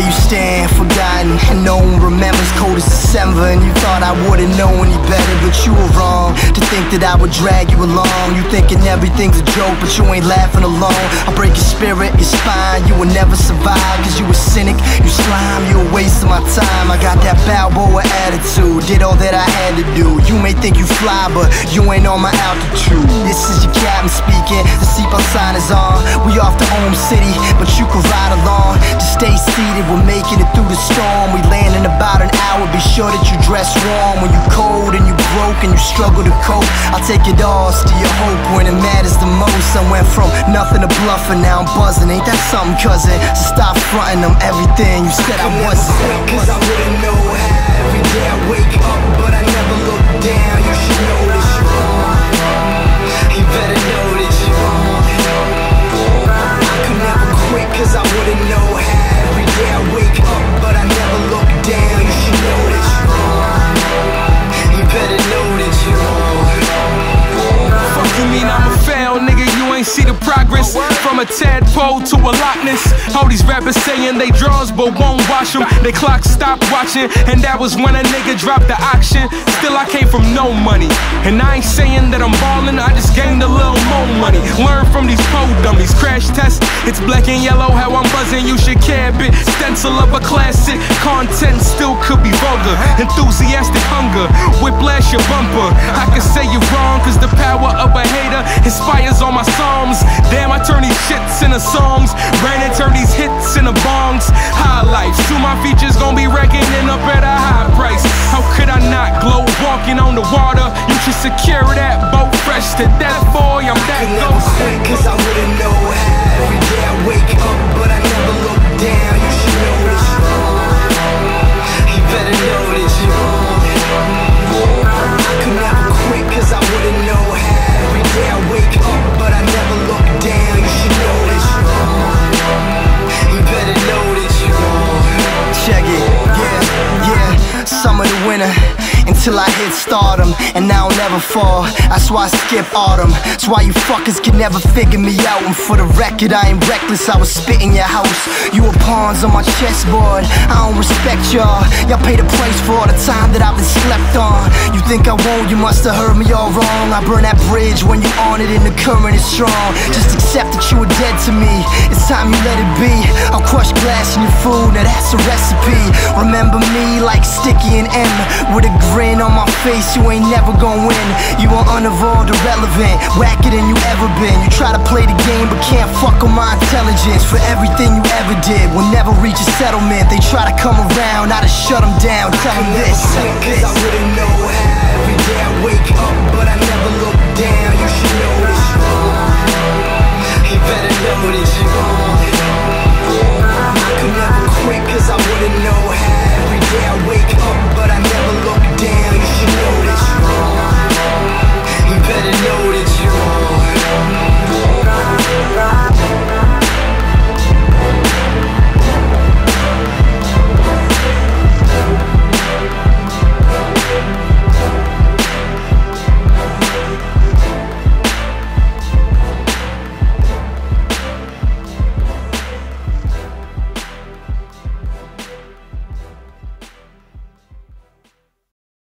There you stand, forgotten, and no one remembers. Cold as December, and you thought I wouldn't know any better, but you were wrong to think that I would drag you along. You thinking everything's a joke, but you ain't laughing alone. I'll break your spirit, your spine. You will never survive, cause you a cynic, you slime, you a waste of my time. I got that Balboa attitude, did all that I had to do. You may think you fly, but you ain't on my altitude. This is your captain speaking, the seatbelt sign is on. We off to home city, but you can ride along. Just stay seated, we're making it through the storm. We land in about an hour, be sure that you dress warm. When you cold and you broke and you struggle to cope, I'll take it all, steal your hope when it matters the most. I went from nothing to bluffing, now I'm buzzing. Ain't that something, cousin? So stop fronting them everything you said I wasn't. Cause I wouldn't know how. Every day I wake up, but I never look down. You should know that you're wrong. You better know that you're wrong. I could never quit, cause I wouldn't know how. Every day I wake up, but I never look down. You should know that you're wrong. You better know that you're wrong. Fuck you mean I'm a failed nigga? You ain't see the progress. From a tadpole to a Loch Ness. All these rappers saying they draws but won't wash them. They clock stopped watching, and that was when a nigga dropped the auction. Still I came from no money, and I ain't saying that I'm ballin', I just gained a little more money. Learn from these pole dummies, crash test. It's black and yellow how I'm buzzing, you should cab it. Stencil of a classic, content still could be vulgar. Enthusiastic hunger, whiplash your bumper. I can say you're wrong cause the power of a hater inspires all my psalms. Damn, I turn these shits into songs. Brain and turn these hits into bongs. Highlights to my features gon' be reckoning up at a high price. How could I not glow walking on the water? You should secure that boat fresh to death, boy. I'm that ghost. Cause I wouldn't know how. Every day I wake up, but I never look down. You should know that you're wrong. You better know that you're wrong. I could never quit, cause I wouldn't know how. Every day I wake up, but I never look down. You should know that you're wrong. You better know that you're wrong. Check it, yeah, summer to winter, until I hit stardom, and I'll never fall. That's why I skip autumn. That's why you fuckers can never figure me out. And for the record, I ain't reckless, I was spitting your house. You were pawns on my chessboard, I don't respect y'all. Y'all pay the price for all the time that I've been slept on. You think I won't, you must have heard me all wrong. I burn that bridge when you on it and the current is strong. Just accept that you were dead to me, it's time you let it be. I'll crush glass in your food, now that's a recipe. Remember me like Sticky and M, with a grin on my face, you ain't never gon' win. You are unevolved, irrelevant, whacker than you ever been. You try to play the game but can't fuck on my intelligence. For everything you ever did, we'll never reach a settlement. They try to come around, I just shut them down. Tell them this, cause I wouldn't know how. Every day I wake up,